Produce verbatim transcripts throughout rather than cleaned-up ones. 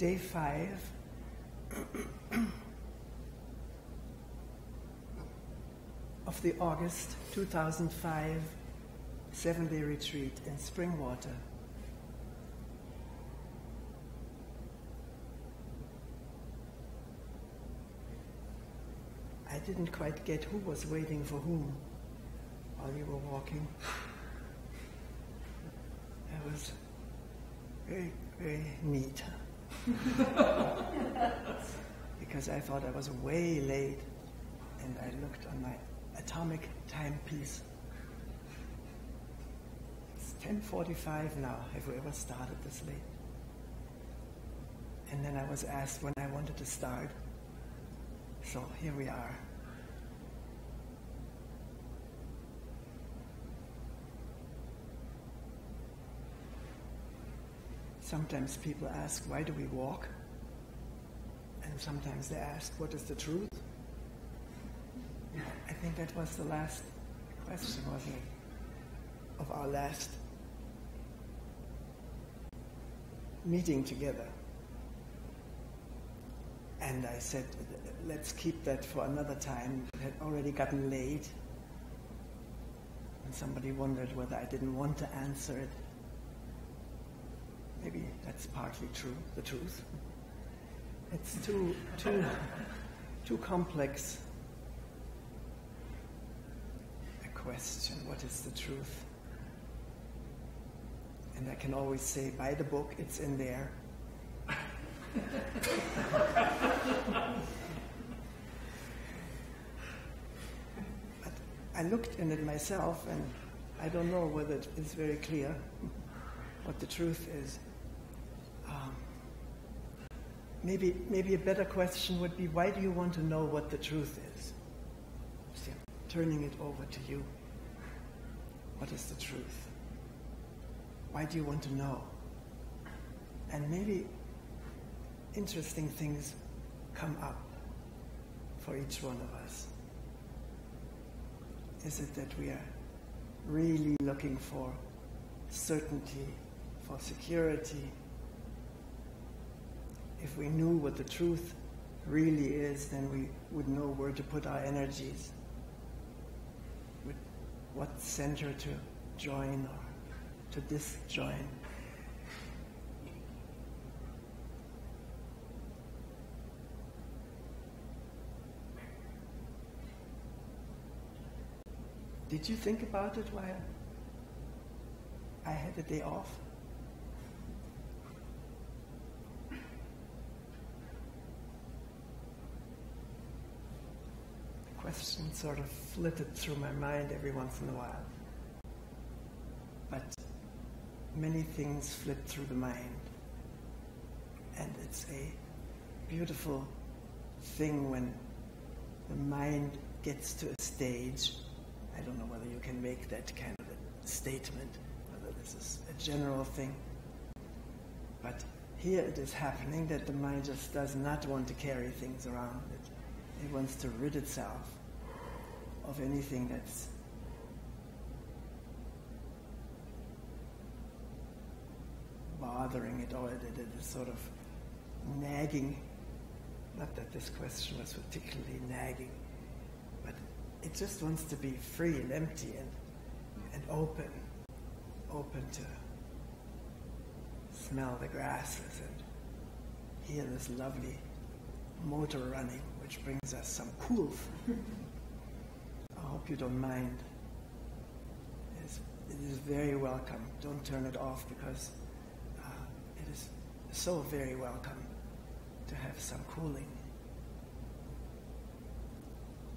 day five. Of the August two thousand five seven-day retreat in Springwater. I didn't quite get who was waiting for whom while we were walking. That was very, very neat. Because I thought I was way late, and I looked on my atomic timepiece. It's ten forty-five now. Have we ever started this late? And then I was asked when I wanted to start. So here we are. Sometimes people ask, why do we walk? And sometimes they ask, what is the truth? I think that was the last question, wasn't it, of our last meeting together. And I said, let's keep that for another time. It had already gotten late. And somebody wondered whether I didn't want to answer it. Maybe that's partly true, the truth. It's too, too, too complex a question, what is the truth? And I can always say, buy the book, it's in there. But I looked in it myself, and I don't know whether it is very clear what the truth is. Um, maybe, maybe a better question would be, why do you want to know what the truth is? See, I'm turning it over to you. What is the truth? Why do you want to know? And maybe interesting things come up for each one of us. Is it that we are really looking for certainty, for security? If we knew what the truth really is, then we would know where to put our energies, with what center to join or to disjoin. Did you think about it while I had a day off? The question sort of flitted through my mind every once in a while. But many things flit through the mind. And it's a beautiful thing when the mind gets to a stage. I don't know whether you can make that kind of a statement, whether this is a general thing. But here it is happening that the mind just does not want to carry things around. It, it wants to rid itself of anything that's bothering it, or that is sort of nagging. Not that this question was particularly nagging. It just wants to be free and empty and, and open, open to smell the grasses and hear this lovely motor running, which brings us some cool food. I hope you don't mind. It's, it is very welcome. Don't turn it off, because uh, it is so very welcome to have some cooling.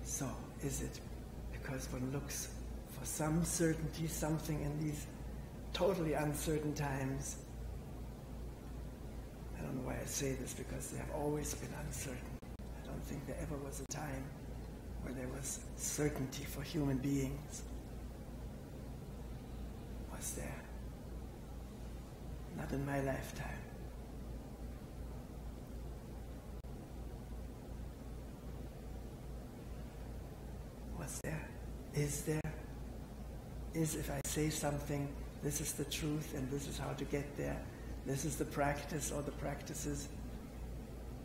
So, is it because one looks for some certainty, something in these totally uncertain times? I don't know why I say this, because they have always been uncertain. I don't think there ever was a time where there was certainty for human beings. Was there? Not in my lifetime. Was there? Is there? Is if I say something, this is the truth and this is how to get there, this is the practice or the practices,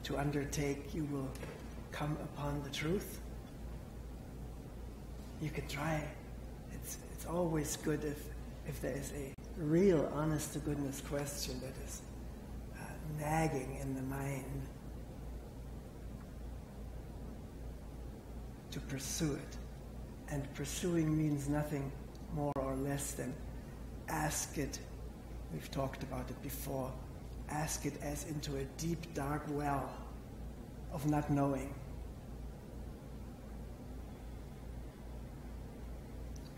to undertake, you will come upon the truth. You can try. It's, it's always good if, if there is a real, honest-to-goodness question that is uh, nagging in the mind, to pursue it. And pursuing means nothing more or less than ask it. We've talked about it before. Ask it as into a deep, dark well of not knowing.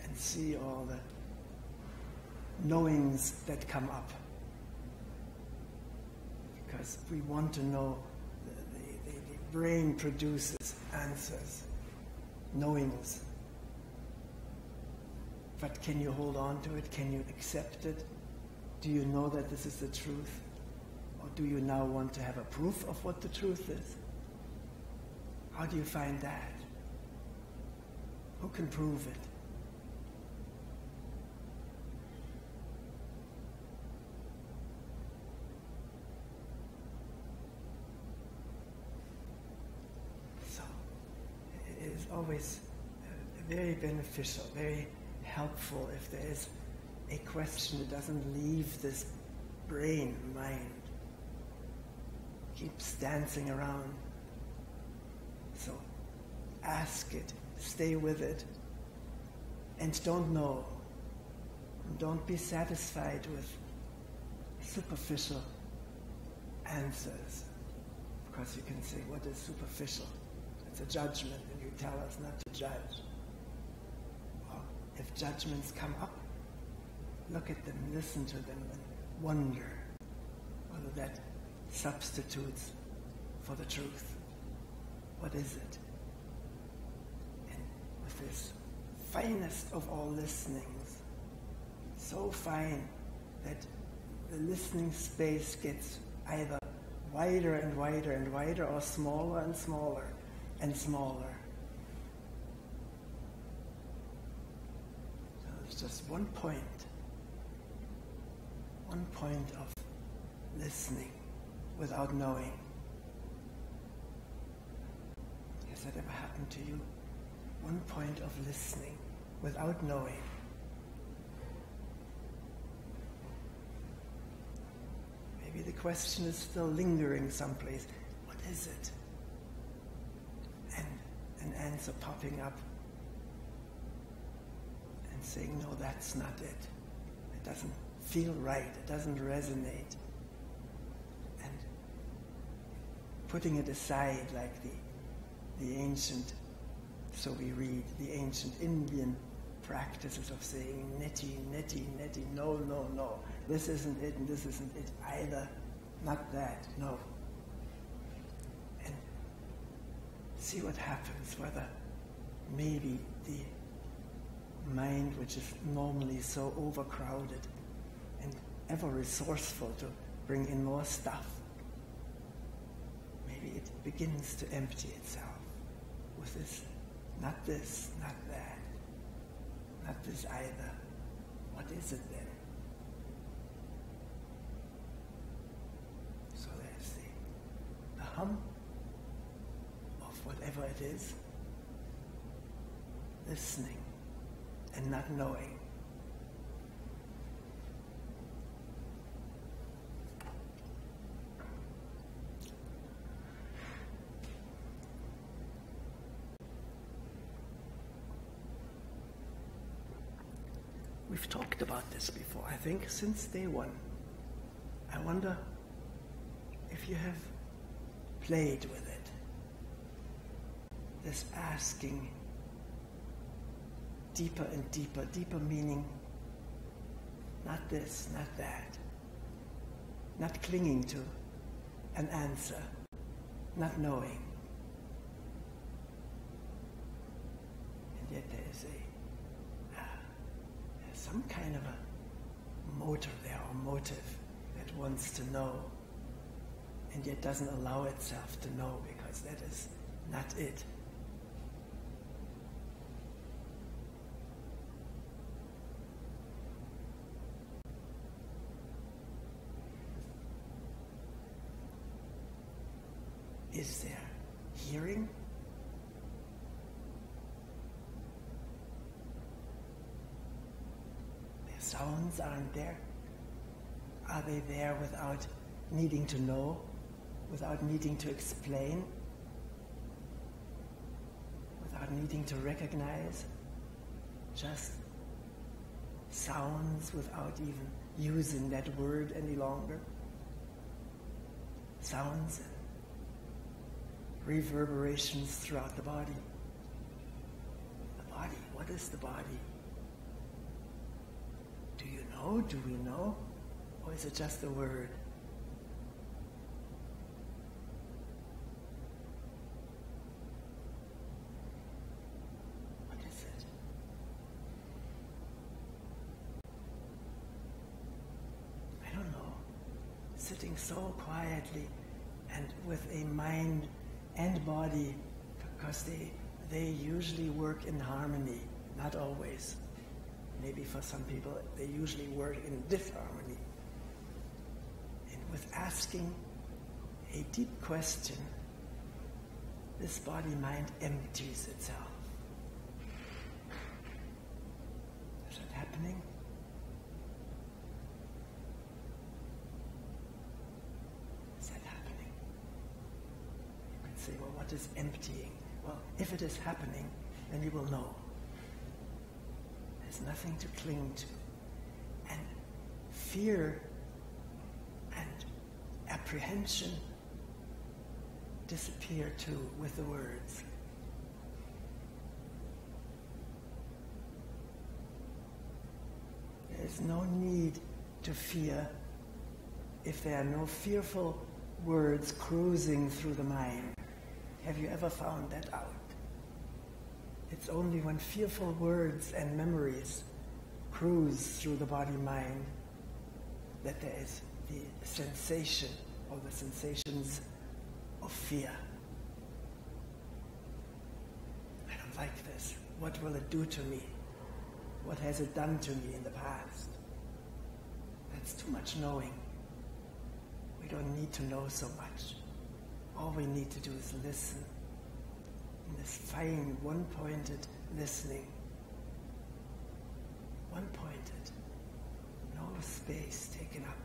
And see all the knowings that come up. Because we want to know, the, the, the brain produces answers, knowings. But can you hold on to it? Can you accept it? Do you know that this is the truth? Or do you now want to have a proof of what the truth is? How do you find that? Who can prove it? So, it is always very beneficial, very helpful if there is a question that doesn't leave this brain, mind. Keeps dancing around. So ask it, stay with it, and don't know. Don't be satisfied with superficial answers. Because you can say, what is superficial? It's a judgment, and you tell us not to judge. Well, if judgments come up, look at them, listen to them, and wonder whether that substitutes for the truth. What is it? And with this finest of all listenings, so fine that the listening space gets either wider and wider and wider, or smaller and smaller and smaller. So there's just one point, one point of listening without knowing. Has that ever happened to you? One point of listening without knowing. Maybe the question is still lingering someplace. What is it? And an answer popping up and saying, no, that's not it. It doesn't feel right. It doesn't resonate. Putting it aside, like the, the ancient, so we read, the ancient Indian practices of saying neti, neti, neti, no, no, no, this isn't it and this isn't it either, not that, no. And see what happens, whether maybe the mind, which is normally so overcrowded and ever resourceful to bring in more stuff, it begins to empty itself with this, not this, not that, not this either. What is it then? So there's the, the hum of whatever it is, listening and not knowing. We've talked about this before, I think, since day one. I wonder if you have played with it. This asking deeper and deeper, deeper meaning, not this, not that, not clinging to an answer, not knowing. And yet there is a some kind of a motor there, or motive that wants to know, and yet doesn't allow itself to know, because that is not it. Is there hearing? The sounds aren't there. Are they there without needing to know, without needing to explain, without needing to recognize? Just sounds without even using that word any longer. Sounds and reverberations throughout the body. The body, what is the body? Do you know? Do we know? Or is it just a word? What is it? I don't know. Sitting so quietly and with a mind and body, because they, they usually work in harmony, not always. Maybe for some people, they usually work in disharmony. And with asking a deep question, this body-mind empties itself. Is that happening? Is that happening? You can say, well, what is emptying? Well, if it is happening, then you will know. There's nothing to cling to. And fear and apprehension disappear too with the words. There's no need to fear if there are no fearful words cruising through the mind. Have you ever found that out? It's only when fearful words and memories cruise through the body-mind that there is the sensation or the sensations of fear. I don't like this. What will it do to me? What has it done to me in the past? That's too much knowing. We don't need to know so much. All we need to do is listen. This fine, one-pointed listening. One-pointed. No space taken up.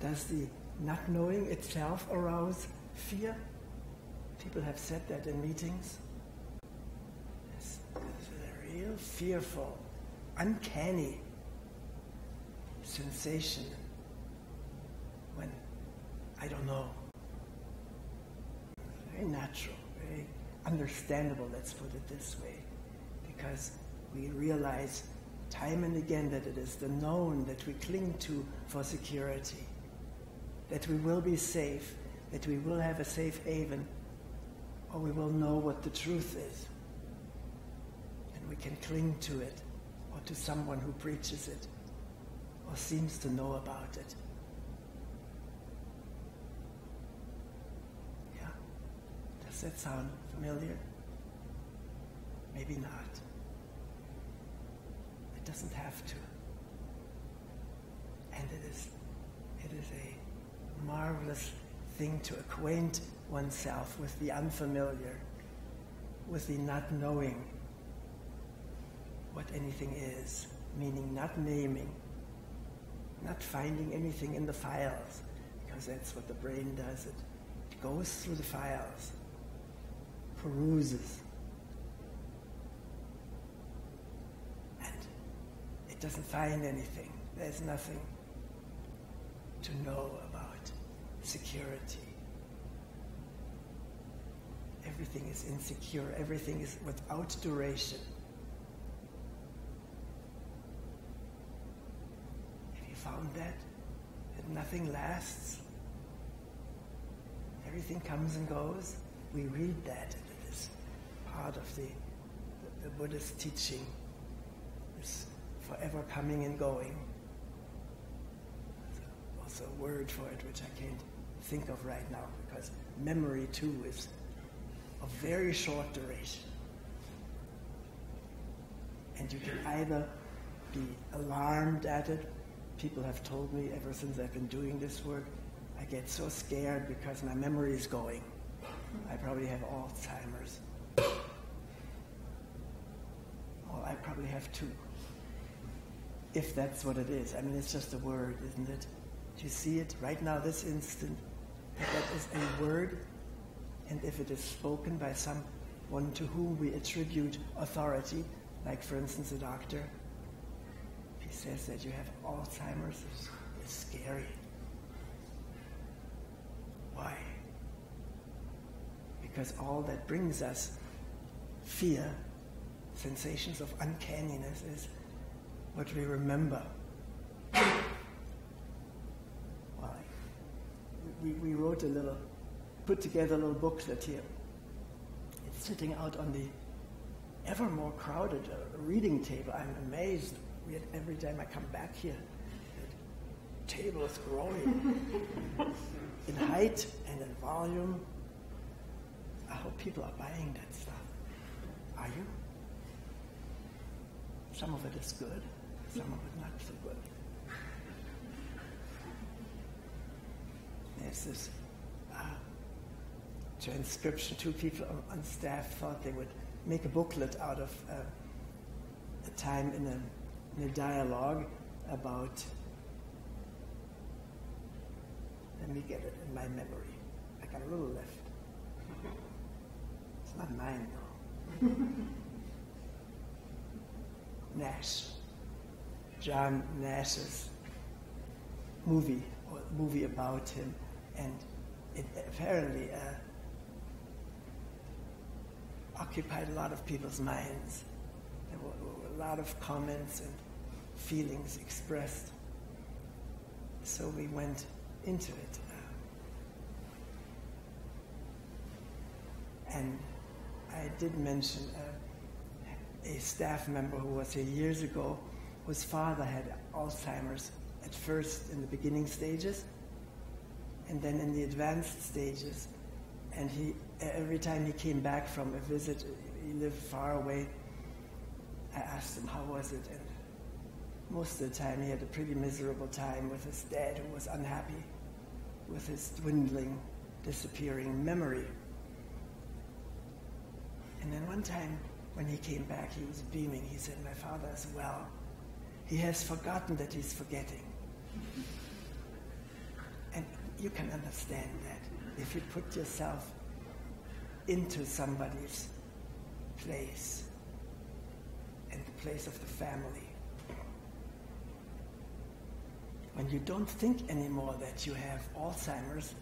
Does the not knowing itself arouse fear? People have said that in meetings. Fearful, uncanny sensation when I don't know. Very natural, very understandable, let's put it this way, because we realize time and again that it is the known that we cling to for security, that we will be safe, that we will have a safe haven, or we will know what the truth is. We can cling to it, or to someone who preaches it, or seems to know about it. Yeah? Does that sound familiar? Maybe not. It doesn't have to. And it is, it is a marvelous thing to acquaint oneself with the unfamiliar, with the not knowing what anything is, meaning not naming, not finding anything in the files, because that's what the brain does. It, it goes through the files, peruses, and it doesn't find anything. There's nothing to know about security. Everything is insecure, everything is without duration. Found that, that nothing lasts, everything comes and goes. We read that, it is part of the, the, the Buddhist teaching, this forever coming and going. There's also a word for it which I can't think of right now, because memory too is of very short duration. And you can either be alarmed at it. People have told me ever since I've been doing this work, I get so scared because my memory is going. I probably have Alzheimer's. Or I probably have two, if that's what it is. I mean, it's just a word, isn't it? Do you see it right now, this instant? That, that is a word, and if it is spoken by someone to whom we attribute authority, like, for instance, a doctor, if he says that you have Alzheimer's, it's, it's scary. Why? Because all that brings us fear, sensations of uncanniness, is what we remember. Why? We, we wrote a little, put together a little booklet here. It's sitting out on the ever more crowded uh, reading table. I'm amazed. We had, every time I come back here, the table is growing in height and in volume. I hope people are buying that stuff. Are you? Some of it is good, some of it not so good. There's this uh, transcription. Two people on staff thought they would make a booklet out of uh, a time in a, in a dialogue about, let me get it in my memory. I got a little left. It's not mine, though. Nash, John Nash's movie, or movie about him, and it apparently uh, occupied a lot of people's minds. There were, were a lot of comments and feelings expressed. So we went into it. Uh, and I did mention uh, a staff member who was here years ago, whose father had Alzheimer's at first in the beginning stages, and then in the advanced stages. And he, every time he came back from a visit, he lived far away, I asked him, how was it? And most of the time, he had a pretty miserable time with his dad, who was unhappy with his dwindling, disappearing memory. And then one time, when he came back, he was beaming. He said, my father is well. He has forgotten that he's forgetting. And you can understand that. If you put yourself into somebody's place, and the place of the family, when you don't think anymore that you have Alzheimer's,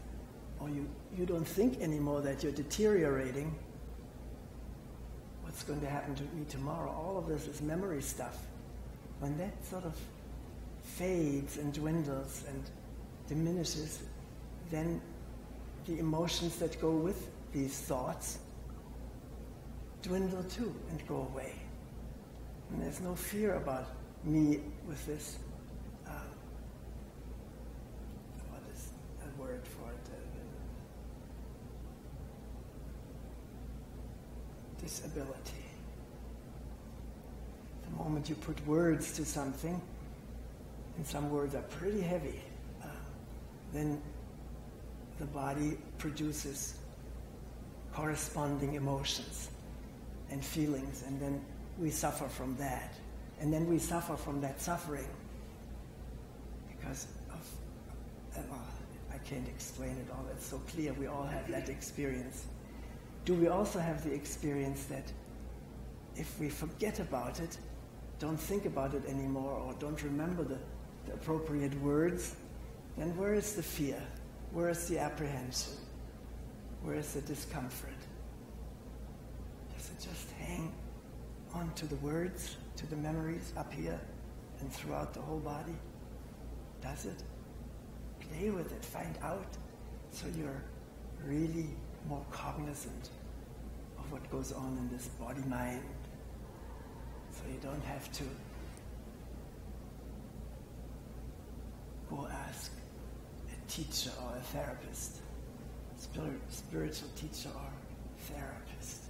or you, you don't think anymore that you're deteriorating, what's going to happen to me tomorrow? All of this is memory stuff. When that sort of fades and dwindles and diminishes, then the emotions that go with these thoughts dwindle too and go away. And there's no fear about me with this, um, what is a word for it? Uh, disability. The moment you put words to something, and some words are pretty heavy, uh, then the body produces corresponding emotions and feelings, and then we suffer from that. And then we suffer from that suffering because of, oh, I can't explain it all, it's so clear, we all have that experience. Do we also have the experience that if we forget about it, don't think about it anymore, or don't remember the, the appropriate words, then where is the fear? Where is the apprehension? Where is the discomfort? Does it just hang on to the words, to the memories up here and throughout the whole body? Does it? Play with it, find out, so you're really more cognizant of what goes on in this body-mind. So you don't have to go ask teacher or a therapist, spiritual teacher or therapist.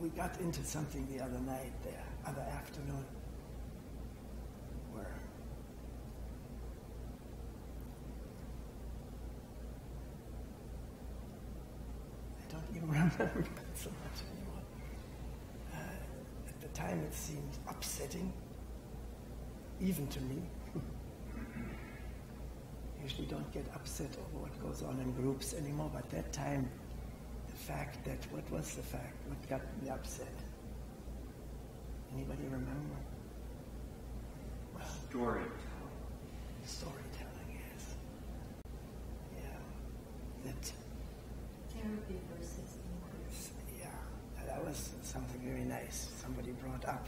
We got into something the other night, the other afternoon, where I don't even remember that so much anymore. Uh, at the time it seemed upsetting, even to me. Usually don't get upset over what goes on in groups anymore, but that time, the fact that, what was the fact? What got me upset? Anybody remember? Well, storytelling. Storytelling, yes. Yeah. That. Therapy versus English. Yeah, that was something very nice somebody brought up.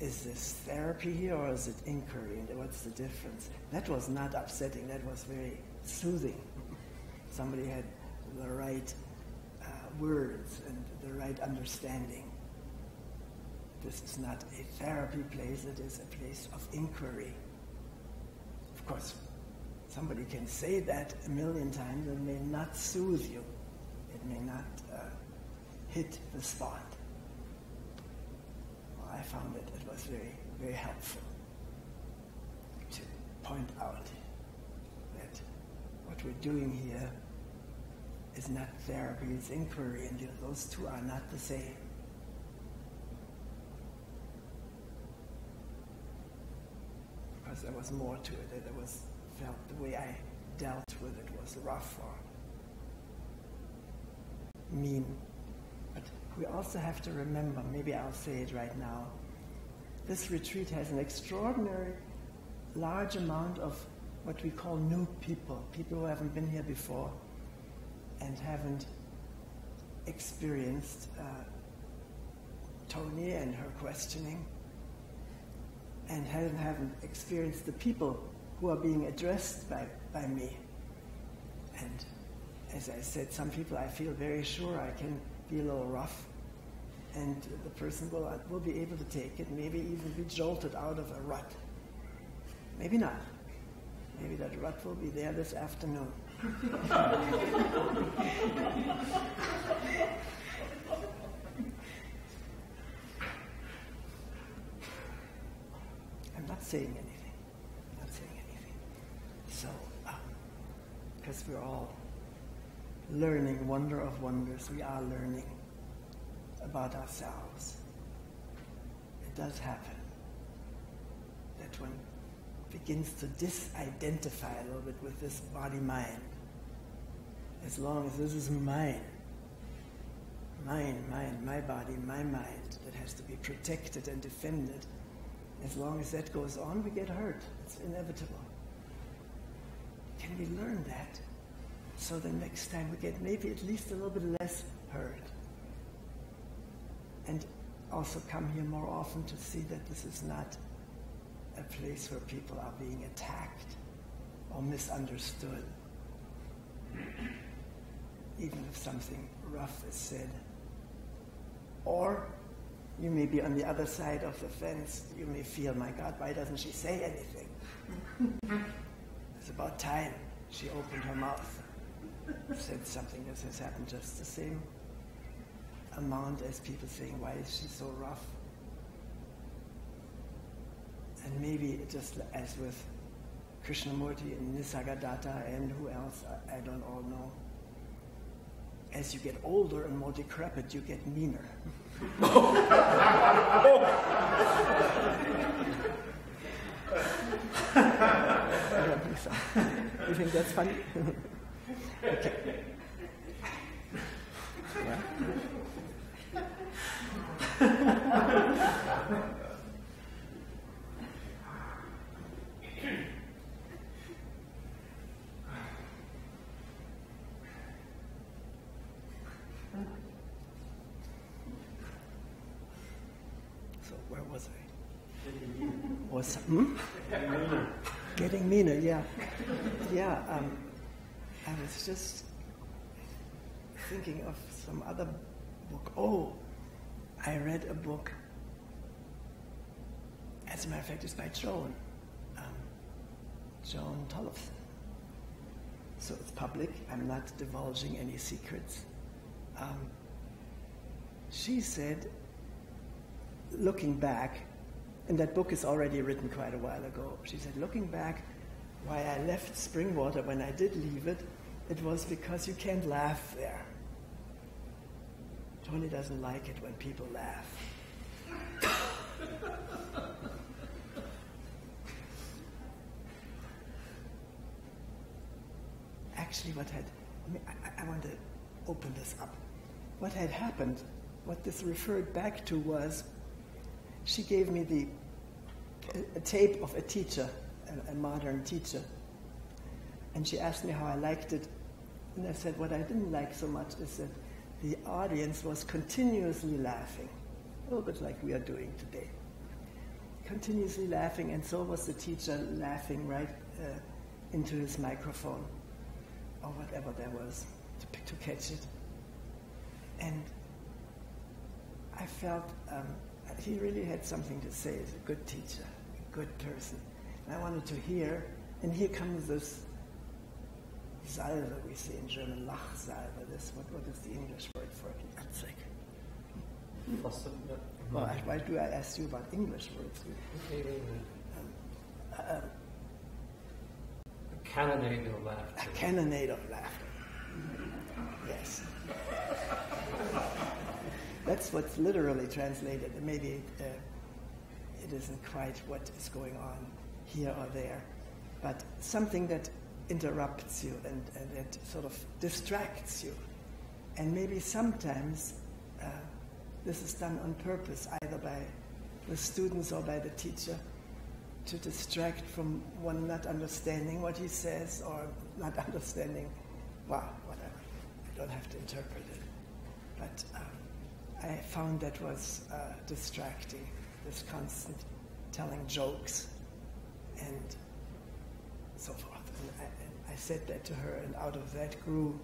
Is this therapy here or is it inquiry? And what's the difference? That was not upsetting. That was very soothing. Somebody had the right uh, words and the right understanding. This is not a therapy place. It is a place of inquiry. Of course, somebody can say that a million times and may not soothe you. It may not uh, hit the spot. I found that it was very, very helpful to point out that what we're doing here is not therapy, it's inquiry, and those two are not the same. Because there was more to it, that it was felt the way I dealt with it was rough or mean. But we also have to remember, maybe I'll say it right now, this retreat has an extraordinary large amount of what we call new people, people who haven't been here before and haven't experienced uh, Toni and her questioning and haven't, haven't experienced the people who are being addressed by, by me. And as I said, some people I feel very sure I can be a little rough, and the person will, will be able to take it, maybe even be jolted out of a rut. Maybe not. Maybe that rut will be there this afternoon. I'm not saying anything. I'm not saying anything. So, because um, we're all learning, wonder of wonders, we are learning about ourselves. It does happen that one begins to disidentify a little bit with this body-mind. As long as this is mine, mine, mine, my body, my mind, that has to be protected and defended, as long as that goes on, we get hurt. It's inevitable. Can we learn that? So the next time we get maybe at least a little bit less hurt. And also come here more often to see that this is not a place where people are being attacked or misunderstood. Even if something rough is said. Or you may be on the other side of the fence, you may feel, my God, why doesn't she say anything? It's about time she opened her mouth. Said something that has happened just the same amount as people saying, why is she so rough? And maybe just as with Krishnamurti and Nisargadatta and who else, I don't all know, as you get older and more decrepit, you get meaner. You think that's funny? Okay. Yeah. So where was I? Getting meaner. Was, hmm? Getting meaner. Getting meaner, yeah. Yeah. Um, I was just thinking of some other book. Oh, I read a book. As a matter of fact, it's by Joan, um, Joan Tollifson. So it's public. I'm not divulging any secrets. Uh, um, she said, looking back, and that book is already written quite a while ago, she said, looking back, why I left Springwater when I did leave it, it was because you can't laugh there. Toni doesn't like it when people laugh. Actually, what had, I, mean, I, I want to open this up. What had happened, what this referred back to was, she gave me the a, a tape of a teacher, a, a modern teacher, and she asked me how I liked it, and I said what I didn't like so much is that the audience was continuously laughing, a little bit like we are doing today. Continuously laughing, and so was the teacher laughing right uh, into his microphone, or whatever there was, to, to catch it. And I felt um, he really had something to say. He's a good teacher, a good person. And I wanted to hear, and here comes this Salve, we say in German, Lachsalve. This, what, what is the English word for it? Well, why do I ask you about English words? Um, uh, a cannonade of laughter. A cannonade of laughter. Yes. That's what's literally translated. Maybe it, uh, it isn't quite what is going on here or there, but something that interrupts you and, and it sort of distracts you. And maybe sometimes uh, this is done on purpose, either by the students or by the teacher, to distract from one not understanding what he says or not understanding, wow, whatever. I don't have to interpret it. But um, I found that was uh, distracting, this constant telling jokes and so forth. And I, and I said that to her, and out of that grew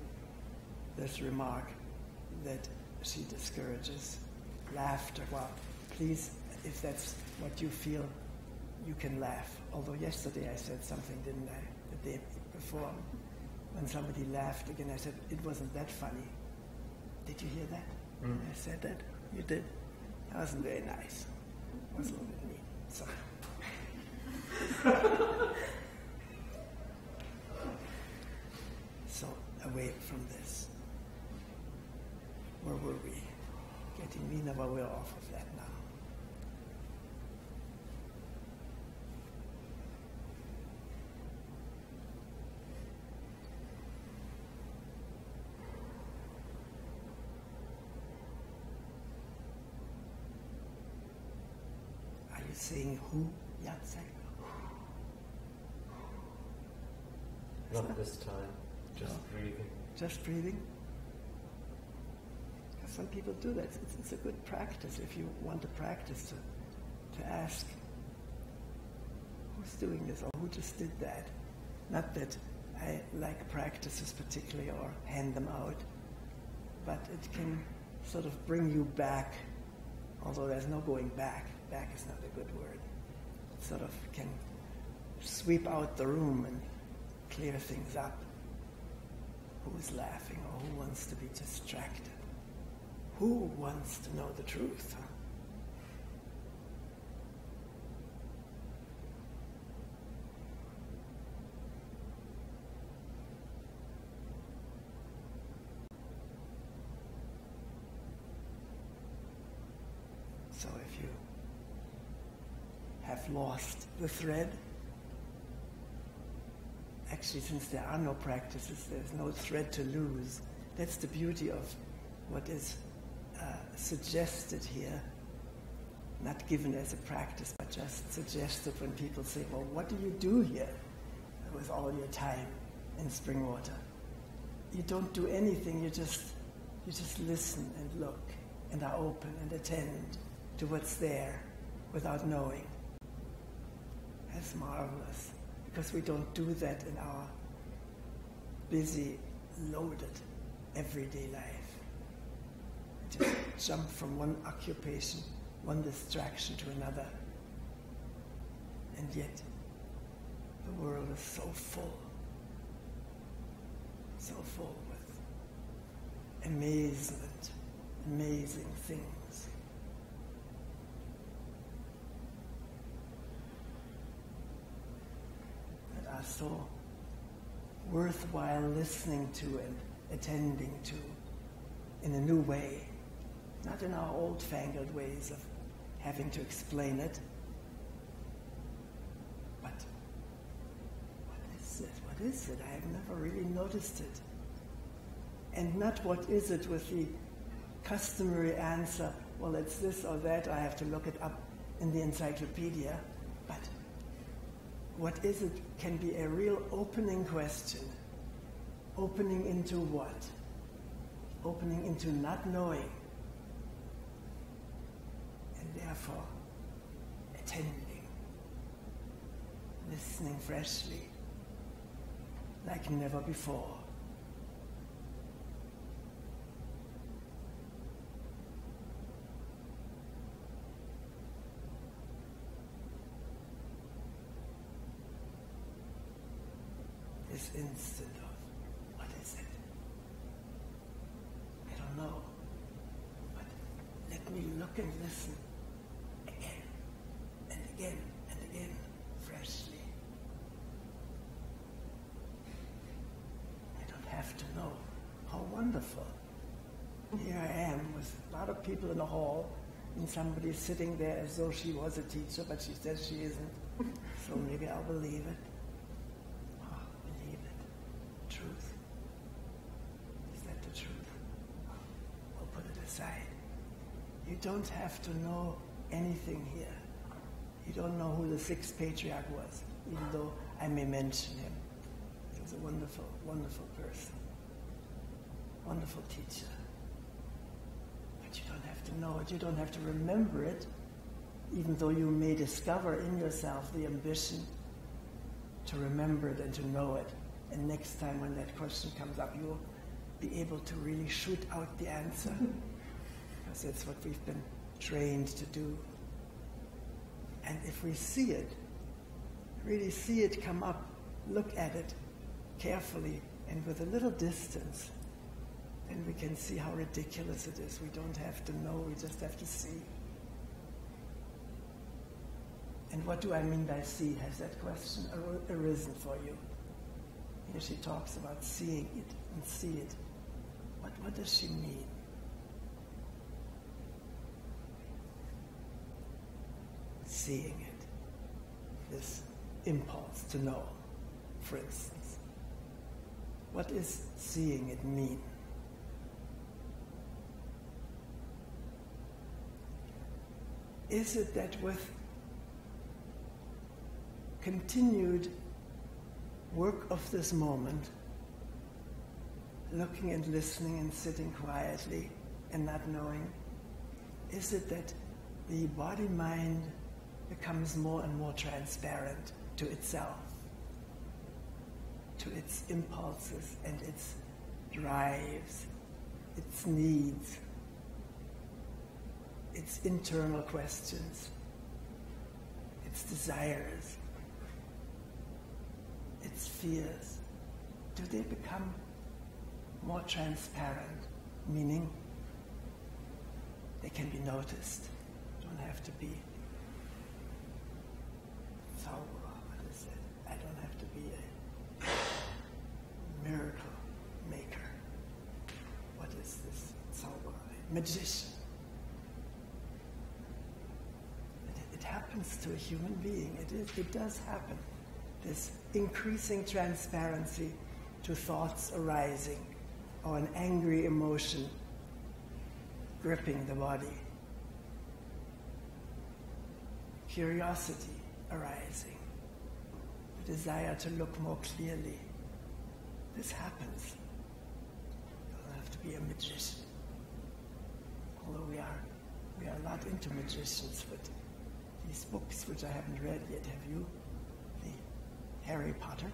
this remark that she discourages laughter. Well, please, if that's what you feel, you can laugh. Although yesterday I said something, didn't I? The day before, when somebody laughed again, I said, it wasn't that funny. Did you hear that? Mm. I said that? You did? That wasn't very nice. It wasn't me. Sorry. So, away from this. Where were we? Getting meaner, but we're off of that now. Are you saying who, Yatsai? Not this time. Just no. breathing. Just breathing. Some people do that. It's, it's a good practice if you want to practice to, to ask who's doing this or who just did that. Not that I like practices particularly or hand them out, but it can sort of bring you back, although there's no going back. Back is not a good word. It sort of can sweep out the room and clear things up. Who's laughing or who wants to be distracted? Who wants to know the truth? So if you have lost the thread, actually, since there are no practices, there's no thread to lose. That's the beauty of what is uh, suggested here, not given as a practice, but just suggested when people say, well, what do you do here with all your time in Springwater? You don't do anything, you just, you just listen and look and are open and attend to what's there without knowing. That's marvelous. Because we don't do that in our busy, loaded, everyday life. We just jump from one occupation, one distraction to another. And yet, the world is so full, so full with amazement, amazing things. That are so worthwhile listening to and attending to in a new way, not in our old-fangled ways of having to explain it. But what is it? What is it? I have never really noticed it. And not what is it with the customary answer, well, it's this or that, I have to look it up in the encyclopedia. But what is it can be a real opening question. Opening into what? Opening into not knowing. And therefore, attending, listening freshly, like never before. This instant of, what is it? I don't know, but let me look and listen again and again and again, freshly. I don't have to know. How wonderful. Here I am with a lot of people in the hall, and somebody sitting there as though she was a teacher, but she says she isn't, so maybe I'll believe it. You don't have to know anything here. You don't know who the sixth patriarch was, even though I may mention him. He was a wonderful, wonderful person, wonderful teacher. But you don't have to know it. You don't have to remember it, even though you may discover in yourself the ambition to remember it and to know it. And next time when that question comes up, you'll be able to really shoot out the answer. Because that's what we've been trained to do. And if we see it, really see it come up, look at it carefully and with a little distance, then we can see how ridiculous it is. We don't have to know, we just have to see. And what do I mean by see? Has that question ar- arisen for you? Here she talks about seeing it and see it. But what does she mean? Seeing it, this impulse to know, for instance. What is seeing it mean? Is it that with continued work of this moment, looking and listening and sitting quietly and not knowing, is it that the body-mind becomes more and more transparent to itself, to its impulses and its drives, its needs, its internal questions, its desires, its fears? Do they become more transparent? Meaning, they can be noticed. Don't have to be what is it? I don't have to be a miracle maker. What is this? A magician. It, it happens to a human being. It, is, it does happen. This increasing transparency to thoughts arising or an angry emotion gripping the body. Curiosity arising, the desire to look more clearly. This happens. You don't have to be a magician. Although we are, we are not into magicians, but these books, which I haven't read yet, have you? The Harry Potter?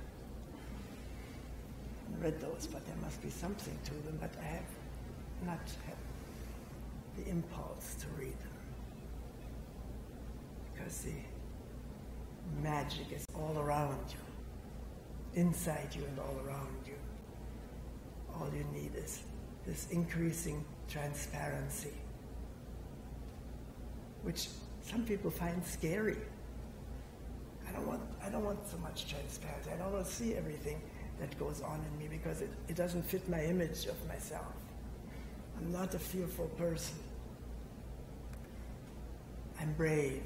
I haven't read those, but there must be something to them, but I have not had the impulse to read them. Because the magic is all around you, inside you and all around you. All you need is this increasing transparency, which some people find scary. I don't want, I don't want so much transparency. I don't want to see everything that goes on in me because it, it doesn't fit my image of myself. I'm not a fearful person. I'm brave.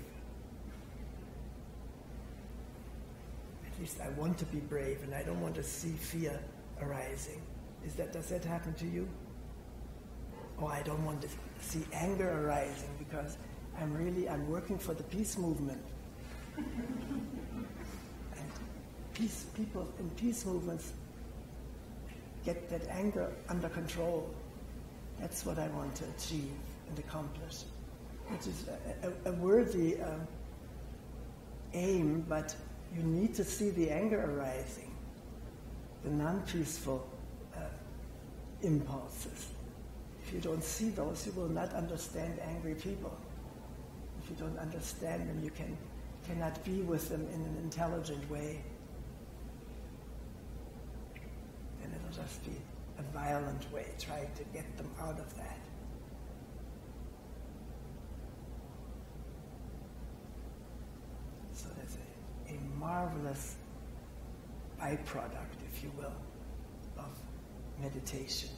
At least I want to be brave, and I don't want to see fear arising. Is that, does that happen to you? Or I don't want to see anger arising because I'm really, I'm working for the peace movement. And peace, people in peace movements get that anger under control. That's what I want to achieve and accomplish, which is a, a, a worthy um, aim, but you need to see the anger arising, the non-peaceful uh, impulses. If you don't see those, you will not understand angry people. If you don't understand them, you can, cannot be with them in an intelligent way. And it'll just be a violent way, trying to get them out of that. So there's a, a marvelous byproduct, if you will, of meditation,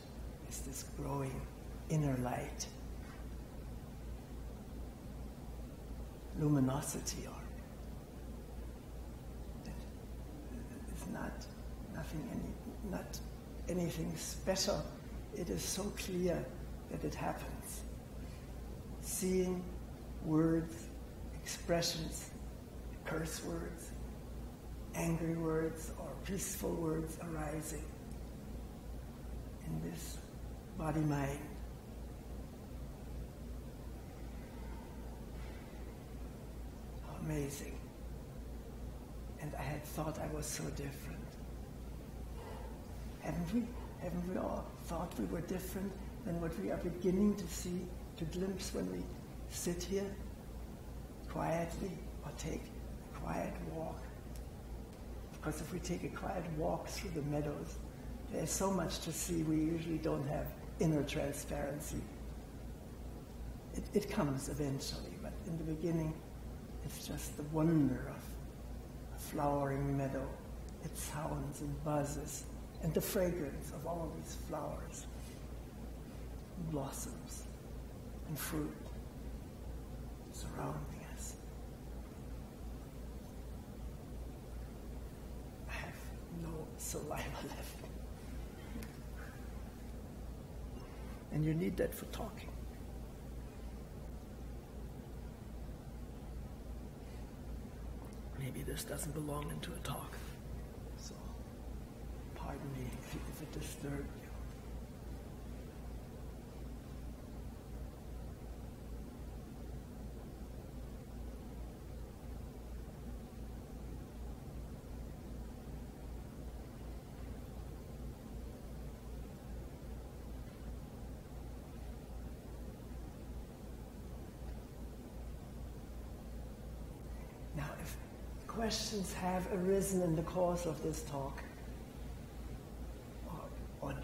is this growing inner light, luminosity, or it's not nothing any not anything special. It is so clear that it happens. Seeing, words, expressions, curse words, angry words, or peaceful words arising in this body-mind. How amazing. And I had thought I was so different. Haven't we? Haven't we all thought we were different than what we are beginning to see, to glimpse when we sit here quietly or take a quiet walk? Because if we take a quiet walk through the meadows, there's so much to see. We usually don't have inner transparency. It, it comes eventually, but in the beginning, it's just the wonder of a flowering meadow. It sounds and buzzes, and the fragrance of all these flowers, blossoms, and fruit surrounding us. I have no saliva left. And you need that for talking. Maybe this doesn't belong into a talk. Pardon me if it disturbed you. Now, if questions have arisen in the course of this talk,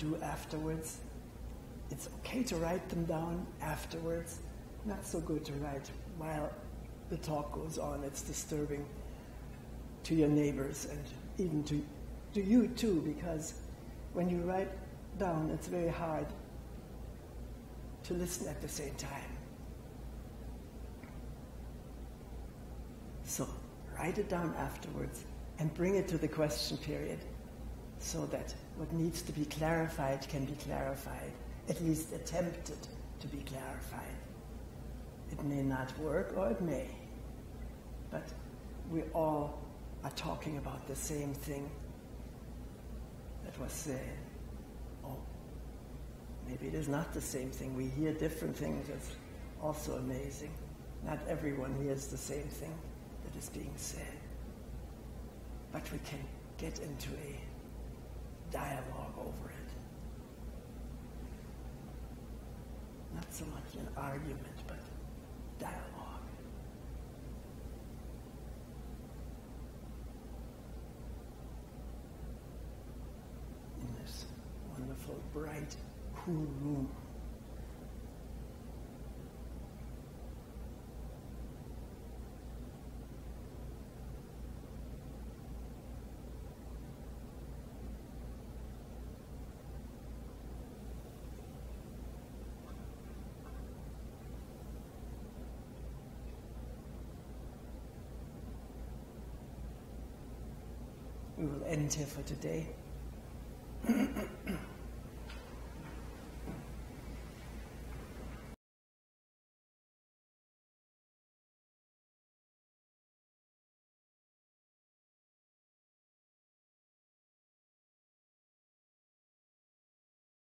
do afterwards. It's okay to write them down afterwards. Not so good to write while the talk goes on. It's disturbing to your neighbors and even to, to you too, because when you write down, it's very hard to listen at the same time. So write it down afterwards and bring it to the question period, so that what needs to be clarified can be clarified, at least attempted to be clarified. It may not work, or it may, but we all are talking about the same thing that was said. Oh, maybe it is not the same thing. We hear different things. It's also amazing. Not everyone hears the same thing that is being said, but we can get into a dialogue over it. Not so much an argument, but dialogue. In this wonderful, bright, cool room. We will end here for today.